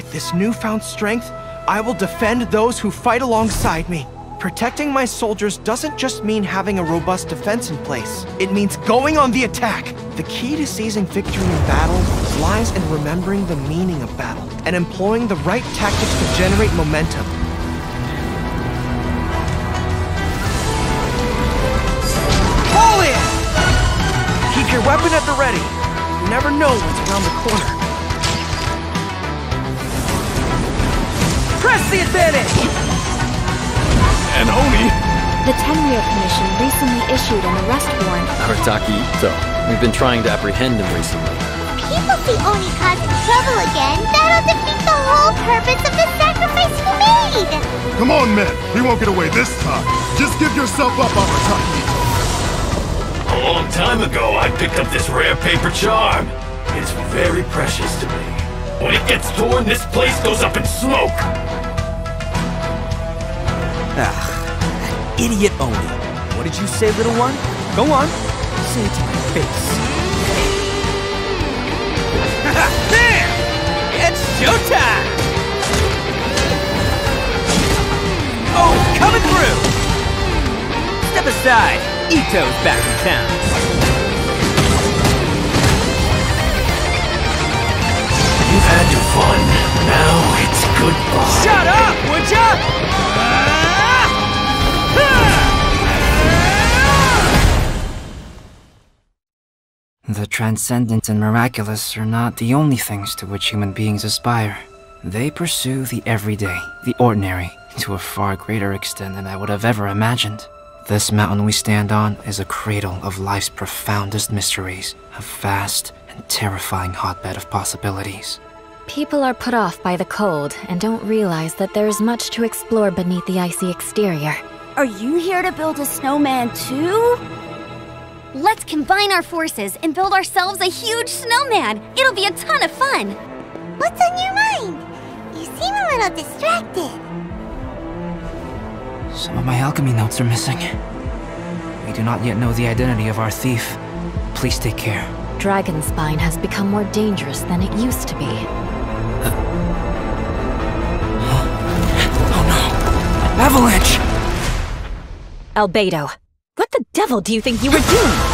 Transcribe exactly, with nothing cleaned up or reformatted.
With this newfound strength, I will defend those who fight alongside me. Protecting my soldiers doesn't just mean having a robust defense in place. It means going on the attack. The key to seizing victory in battle lies in remembering the meaning of battle and employing the right tactics to generate momentum. Pull it! Keep your weapon at the ready. You never know what's around the corner. Press the advantage! And Oni. The Tenryo Commission recently issued an arrest warrant. Arataki, so we've been trying to apprehend him recently. If people see Oni causing trouble again, that'll defeat the whole purpose of the sacrifice he made! Come on, men! He won't get away this time! Just give yourself up, Arataki! A long time ago, I picked up this rare paper charm. It's very precious to me. When it gets torn, this place goes up in smoke! Ah, that idiot Oni. What did you say, little one? Go on, say it to my face. There! It's showtime! Oh, coming through! Step aside, Ito's back in town. You've had your fun, now it's goodbye. Shut up, would ya? The transcendent and miraculous are not the only things to which human beings aspire. They pursue the everyday, the ordinary, to a far greater extent than I would have ever imagined. This mountain we stand on is a cradle of life's profoundest mysteries, a vast and terrifying hotbed of possibilities. People are put off by the cold and don't realize that there is much to explore beneath the icy exterior. Are you here to build a snowman too? Let's combine our forces and build ourselves a huge snowman! It'll be a ton of fun! What's on your mind? You seem a little distracted. Some of my alchemy notes are missing. We do not yet know the identity of our thief. Please take care. Dragonspine has become more dangerous than it used to be. Uh. Oh no! An avalanche! Albedo! What the devil do you think you were doing?